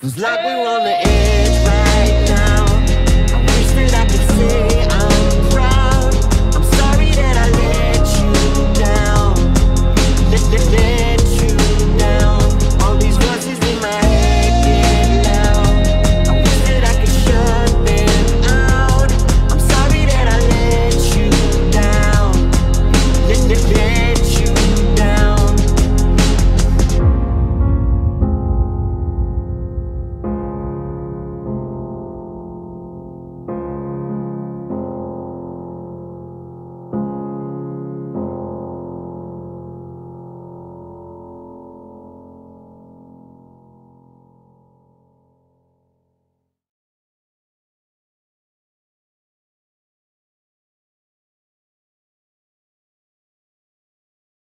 Feels like we were on the edge, right?